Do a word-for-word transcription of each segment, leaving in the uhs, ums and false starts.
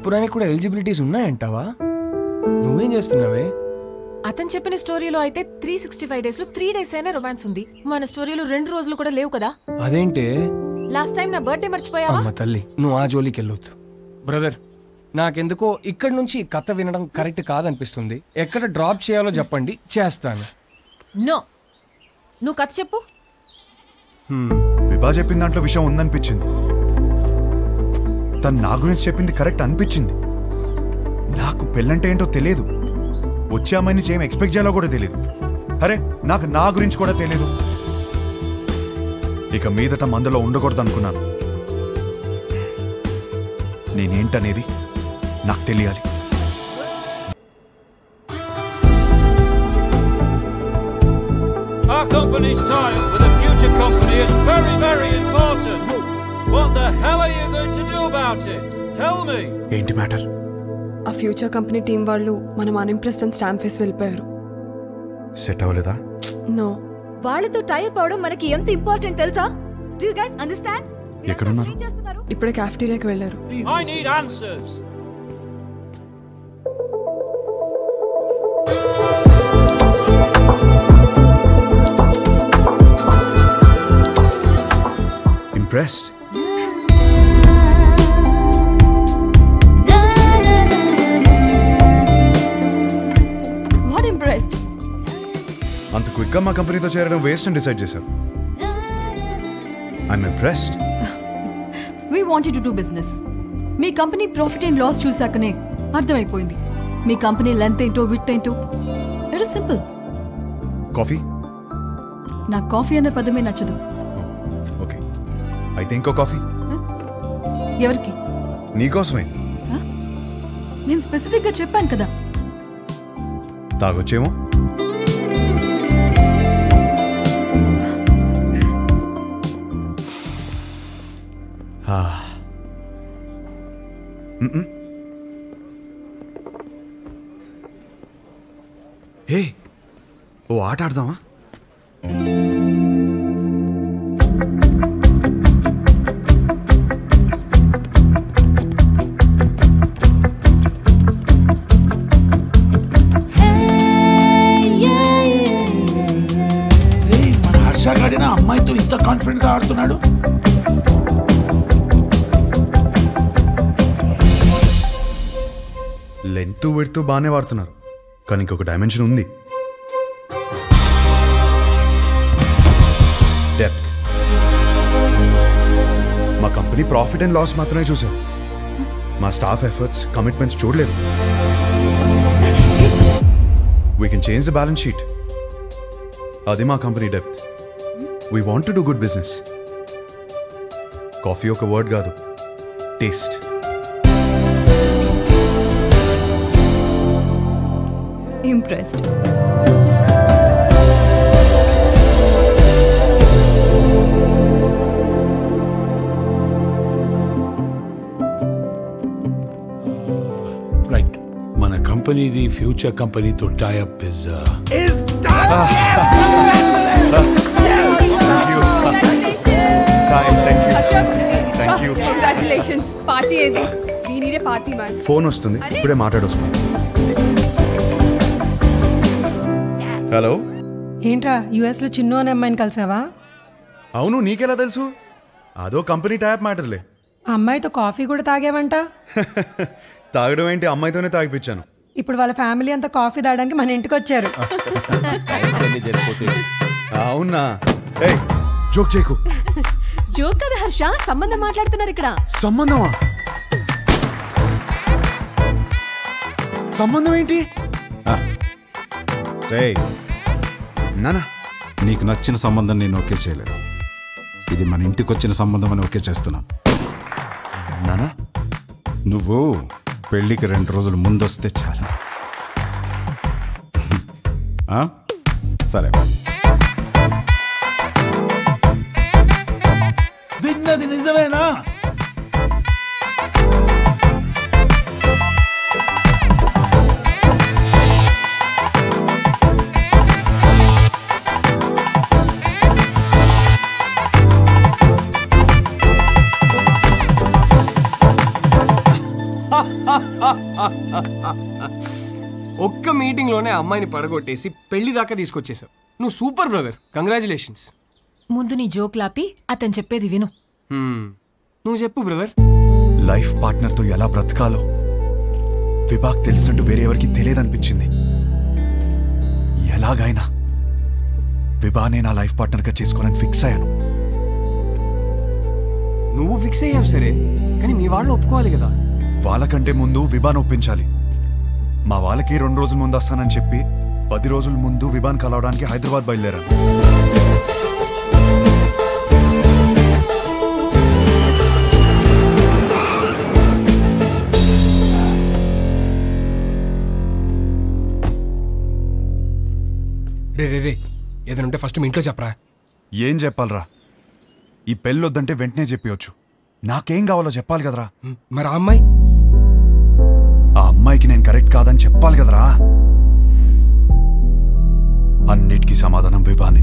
కాపురానికి కూడా ఎలిజిబిలిటీస్ ఉన్నాయంటావా? నువ్వేం చేస్తున్నావే? అతను చెప్పిన స్టోరీలో అయితే త్రీ సిక్స్టీ ఫైవ్ డేస్ లో త్రీ డేస్ అయినా రొమాన్స్ ఉంది. మన స్టోరీలో రెండు రోజులు కూడా లేవు కదా. అదేంటే లాస్ట్ టైం నా బర్త్డే మర్చిపోయావా? తల్లి నువ్వు ఆ జోలికి వెళ్ళొద్దు. బ్రదర్ నాకెందుకో ఇక్కడ నుంచి కథ వినడం కరెక్ట్ కాదనిపిస్తుంది. ఎక్కడ డ్రాప్ చేయాలో చెప్పండి, చేస్తాను. నో, నువ్వు కథ చెప్పు. విభా చెప్పిన దాంట్లో విషయం ఉందనిపించింది. తను నా గురించి చెప్పింది కరెక్ట్ అనిపించింది. నాకు పెళ్ళంటే ఏంటో తెలియదు, వచ్చే అమ్మాయి నుంచి ఏం ఎక్స్పెక్ట్ చేయాలో కూడా తెలియదు. అరే నాకు నా గురించి కూడా తెలియదు. ఇక మీదట మందులో ఉండకూడదు అనుకున్నాను. నేనేంటనేది నాకు తెలియాలి. Our company's tie up with a future company is very, very important. What the hell are you going to do about it? Tell me. ఏంటి మ్యాటర్? ఆ ఫ్యూచర్ కంపెనీ టీం వాళ్ళు మనం అన్ఇంప్రెస్డ్ అండ్ స్టాంప్ ఫేస్ వెళ్ళిపోయారు. Set అవ్వలేదా? No, వాళ్ళతో tie up అవడం మనకి ఎంత ఇంపార్టెంట్ తెలుసా? Do you guys understand? ఎక్కడున్నారు? ఇప్పుడే కాఫ్టీరియాకి వెళ్ళారు. I need answers. Impressed. What impressed? అంత క్విక్గా మా కంపెనీతో చేరడం వేస్ట్ అని డిసైడ్ చేశారు. I'm impressed. We wanted to do business. మీ కంపెనీ ప్రాఫిట్ అండ్ లాస్ చూసాకనే అర్థమైపోయింది మీ కంపెనీ లెంత్ ఏంటో విడ్త్ ఏంటో. It is simple. కాఫీ? నాకు కాఫీ అనే పదమే నచ్చదు. ఓకే, అయితే ఇంకో కాఫీ. ఎవరికి? నీకోసమే. నేను స్పెసిఫిక్ గా చెప్పాను కదా. తాగొచ్చేమో. హే, ఓ ఆట ఆడదామా? మన హర్షగాడిన అమ్మాయితో ఇంత కాన్ఫిడెంట్ గా ఆడుతున్నాడు. లెంత్ విడ్త్ బాగానే వాడుతున్నారు, కానీ ఇంకొక డైమెన్షన్ ఉంది. డెప్త్. మా కంపెనీ ప్రాఫిట్ అండ్ లాస్ మాత్రమే చూశారు, మా స్టాఫ్ ఎఫర్ట్స్ కమిట్మెంట్స్ చూడలేదు. We can change the balance sheet. అది మా company depth. We want to do good business. Coffee ఒక వర్డ్ కాదు, టేస్ట్. Impressed. Right. మన కంపెనీ ది ఫ్యూచర్ కంపెనీ తో tie up is is thank you. Congratulations. Party ఏది? వీనిరే party man. Phone వస్తుంది, ఇప్పుడే మాట్లాడొస్తాను. హలో, ఏంట్రా యుఎస్ లో చిన్ను అనే అమ్మాయిని కలిసావా? అవును, నీకెలా తెలుసు? అదో కంపెనీ టైప్ మ్యాటర్లే. అమ్మాయితో కాఫీ కూడా తాగేవంట? తాగడం ఏంటి, అమ్మాయితోనే తాగిపించాను. ఇప్పుడు వాళ్ళ ఫ్యామిలీ అంతా కాఫీ తాగడానికి మన ఇంటికి వచ్చారు. అవునా? జోక్ చేయకు. జోక్ కదా హర్ష, సంబంధం మాట్లాడుతున్నారు ఇక్కడ. సంబంధమా? సంబంధం ఏంటి? నానా, నీకు నచ్చిన సంబంధం నేను ఓకే చేయలేదు. ఇది మన ఇంటికి వచ్చిన సంబంధం అని ఓకే చేస్తున్నాను. నానా, నువ్వు పెళ్ళికి రెండు రోజులు ముందొస్తే చాలా. సరే, విన్నది నిజమేనా? ఒక్క మీటింగ్ లోనే అమ్మాయిని పడగొట్టేసి పెళ్లి దాకా తీసుకొచ్చేసావు. నువ్వు సూపర్ బ్రదర్, కంగ్రాచులేషన్స్. ముందు నీ జోక్లాపి అతను చెప్పేది విను. నువ్వు చెప్పు బ్రదర్. లైఫ్ పార్ట్నర్ తో ఎలా బ్రతకాలో విభాగ్ తెలిసినట్టు వేరే ఎవరికి తెలియదనిపించింది. ఎలాగైనా విభానే నా లైఫ్ పార్ట్నర్గా చేసుకోవాలని ఫిక్స్ అయ్యాను. నువ్వు ఫిక్స్ అయ్యావు సరే, కానీ మీ వాళ్ళు ఒప్పుకోవాలి కదా. వాళ్ళకంటే ముందు విభాన్ ఒప్పించాలి. మా వాళ్ళకి రెండు రోజుల ముందు వస్తానని చెప్పి పది రోజుల ముందు విభాన్ కలవడానికి హైదరాబాద్ బయలుదేరాను. రే రే రే ఏదనుంటే ఫస్ట్ మీ ఇంట్లో చెప్పరా. ఏం చెప్పాలరా? ఈ పెళ్ళొద్దంటే వెంటనే చెప్పవచ్చు. నాకేం కావాలో చెప్పాలి కదరా. మరి ఆ అమ్మాయి ఆ అమ్మాయికి నేను కరెక్ట్ కాదని చెప్పాలి కదరా. అన్నిటికీ సమాధానం విభానే.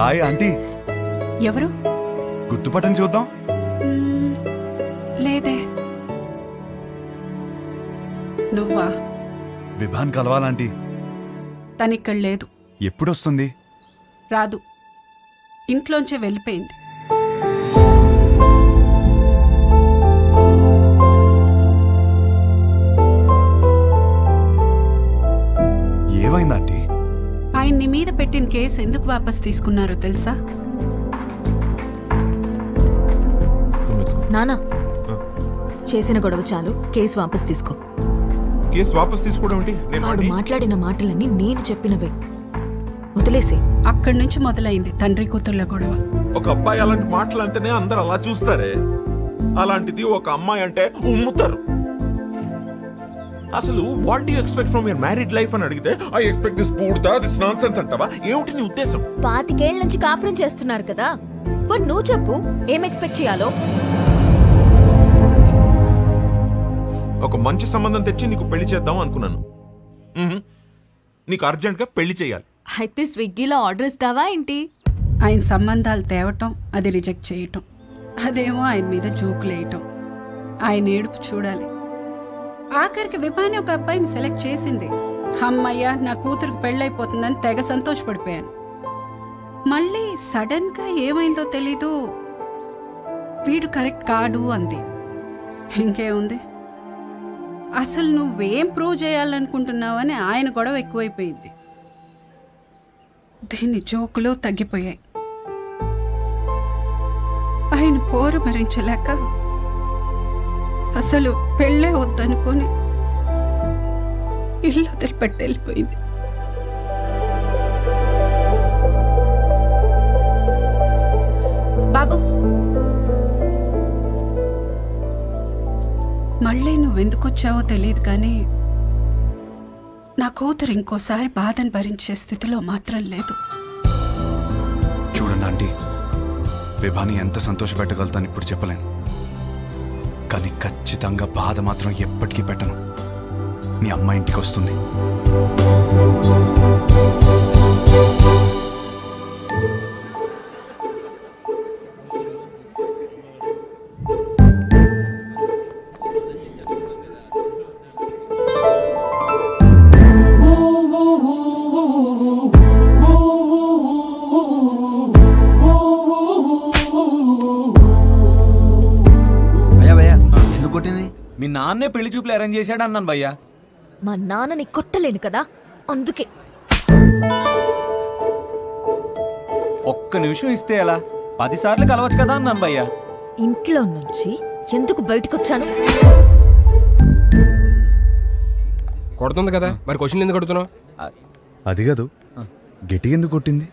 Hi aunty. ఎవరు గుర్తుపట్టని చూద్దాం. లేదే. నువ్వా? విభాన్ కలవాలంటీ. తనిక్కడ లేదు. ఎప్పుడొస్తుంది? రాదు, ఇంట్లోంచే వెళ్ళిపోయింది. ఏమైందంటీ? ఆయన్ని మీద పెట్టిన కేసు ఎందుకు వాపస్ తీసుకున్నారో తెలుసా? నానా, చేసిన గొడవ చాలు, కేసు వాపస్ తీసుకో. మాట్లాడిన మాటలన్నీ నేను చెప్పినవే, వదిలేసే. అక్కడి నుంచి మొదలైంది తండ్రి కూతుర్ల గొడవ. ఒక అబ్బాయి అలాంటి మాటలు అంటేనే అందరు అలా చూస్తారే, అలాంటిది ఒక అమ్మాయి అంటే ఉమ్ముతారు. అసలు what you expect from your married life అని అడిగితే ఐ ఎక్స్పెక్ట్ దిస్ బూర్దా దిస్ నాన్సెన్స్ అంటావా? ఏమిటి నీ ఉద్దేశం? పాతికేళ్ల నుంచి కాపురం చేస్తున్నారు కదా, మరి నువ్వు చెప్పు ఏం ఎక్స్పెక్ట్ చేయాలో. ఒక మంచి సంబంధం తెచ్చి నీకు పెళ్లి చేద్దాం అనుకున్నాను. నీకు అర్జెంట్ గా పెళ్లి చేయాలి అయితే స్విగ్గీలో ఆర్డర్ ఇస్తావా ఏంటి? ఆయన సంబంధాలు తేవటం, అది రిజెక్ట్ చేయటం, అదేమో ఆయన మీద జోకులేయటం, ఆయన ఏడుపు చూడాలి. ఆఖరికి విభాని ఒక అబ్బాయిని సెలెక్ట్ చేసింది. అమ్మయ్యా నా కూతురుకు పెళ్ళైపోతుందని తెగ సంతోషపడిపోయాను. మళ్ళీ సడన్ గా ఏమైందో తెలీదు, వీడు కరెక్ట్ కాడు అంది. ఇంకేముంది, అసలు నువ్వేం ప్రూవ్ చేయాలనుకుంటున్నావని ఆయన గొడవ ఎక్కువైపోయింది. దీన్ని జోకులో తగ్గిపోయాయి. ఆయన పోరు భరించలేక అసలు పెళ్ళే వద్దనుకొని ఇల్లు వదిలిపెట్టి వెళ్ళిపోయింది. బాబు, మళ్ళీ నువ్వెందుకొచ్చావో తెలియదు కానీ నా కూతురు ఇంకోసారి బాధను భరించే స్థితిలో మాత్రం లేదు. చూడండి ఆంటీ, విభాని ఎంత సంతోషపెట్టగలుగుతాను ఇప్పుడు చెప్పలేను, కానీ ఖచ్చితంగా బాధ మాత్రం ఎప్పటికీ పెట్టను. మీ అమ్మాయి ఇంటికి వస్తుంది. నాన్నే పెళ్లి చూపులు అరేంజ్ చేశాడు అన్నాను భయ్యా. మా నాన్నని కొట్టలేను కదా అందుకే. ఒక్క నిమిషం ఇస్తే ఎలా? పదిసార్లు కలవచ్చు కదా అన్నాను భయ్యా. ఇంట్లో నుంచి ఎందుకు బయటకు వచ్చాను? కొడుతుంది కదా మరి క్వశ్చన్ ఎందుకు కొడుతున్నావు? అది కాదు, గట్టి ఎందుకు కొట్టింది?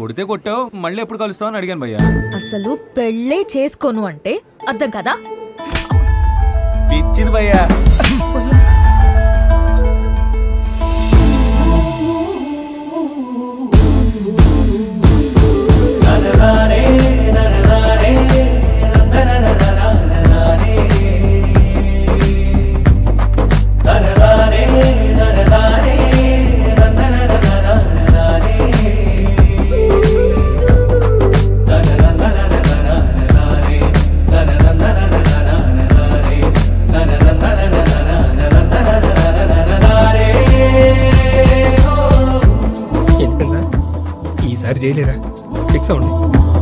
కొడితే కొట్టావు, మళ్ళీ ఎప్పుడు కలుస్తావు అని అడిగాను భయ్యా. అసలు పెళ్ళే చేసుకోను అంటే అర్థం కదా. పిచ్చింది భయ్యా. ఒకసారి చేయలేదా ఫిక్స్ అవ్వండి.